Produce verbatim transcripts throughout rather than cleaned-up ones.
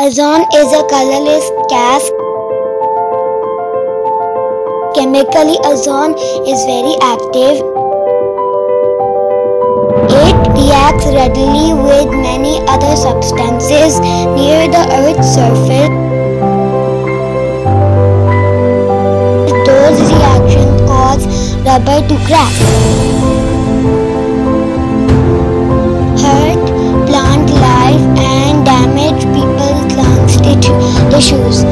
Ozone is a colorless gas. Chemically, ozone is very active. It reacts readily with many other substances near the Earth's surface. Those reactions cause rubber to crack, hurt plant life, and damage people's lungs tissues.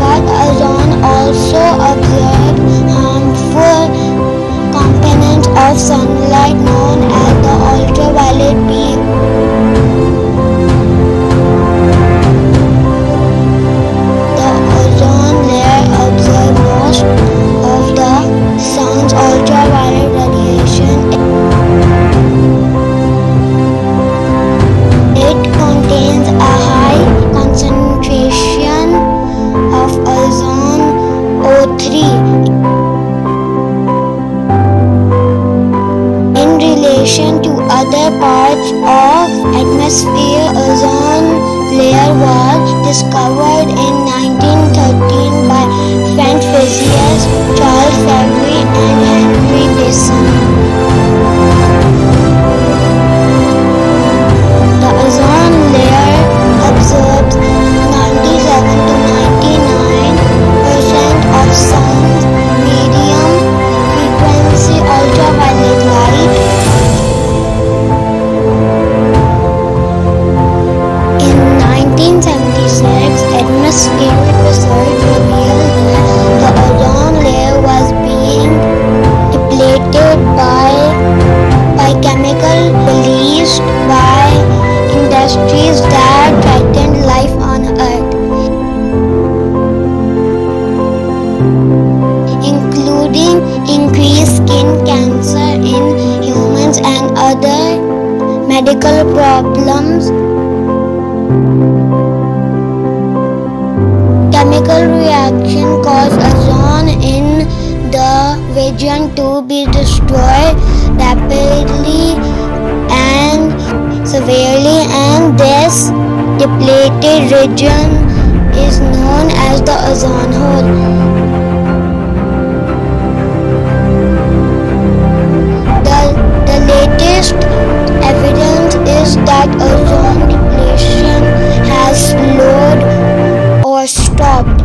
But ozone also absorbs harmful components of sunlight known as the ultraviolet beam. The ozone layer absorbs most of the sun's ultraviolet radiation. It contains a high concentration of ozone O three. In relation to other parts of atmosphere, ozone layer was discovered in nineteen thirteen by French physicists Charles Fabry and Henri Besson. The ozone layer absorbs ninety-seven to ninety-nine percent of sun's medium frequency ultraviolet light. In nineteen seventy-six, atmospheric research revealed that the ozone layer was being depleted by, by chemical released by industries that threatened life on Earth, including increased skin cancer in humans and other medical problems. Chemical reaction cause ozone in the region to be destroyed rapidly and severely, and this depleted region is known as the ozone hole. Latest evidence is that ozone depletion has slowed or stopped.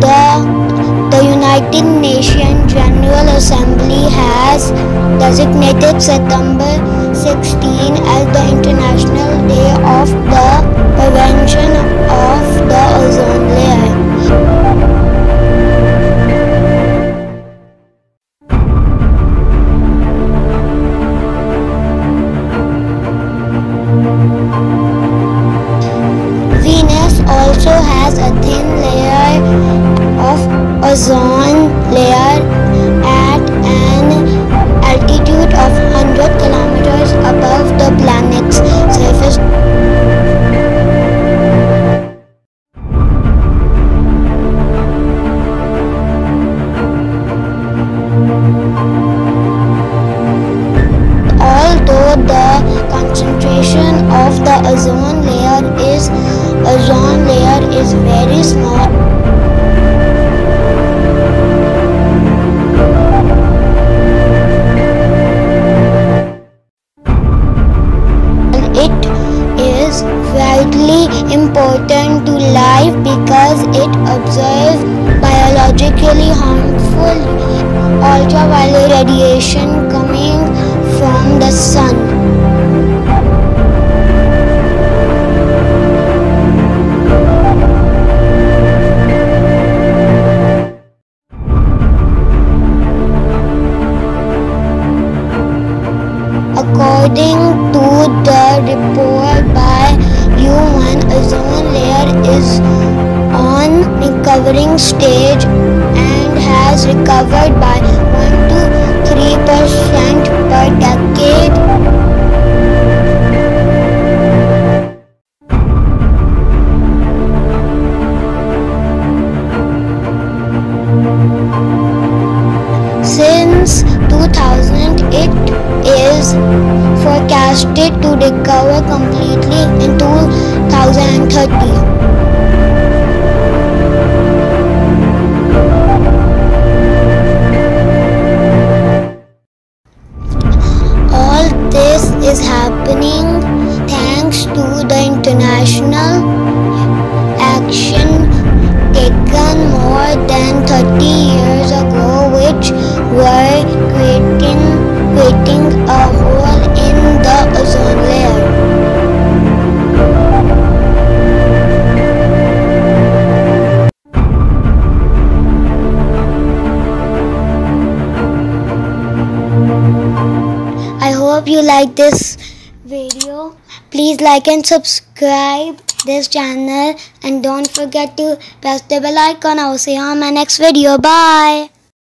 The, the United Nations General Assembly has designated September sixteenth as the International Day of the Prevention of the Ozone Layer. Ozone layer at an altitude of one hundred kilometers above the planet's surface. Although the concentration of the ozone layer is ozone layer is very small, important to life because it absorbs biologically harmful ultraviolet radiation coming from the sun. According to the report by human, ozone layer is on recovering stage and has recovered by one to three percent per decade. Since two thousand eight, it to recover completely in two thousand thirty. Is happening thanks to the international action taken more than thirty years ago, which were creating, creating a hole in the ozone layer. Hope you like this video. Please like and subscribe this channel, and don't forget to press the bell icon. I will see you on my next video. Bye.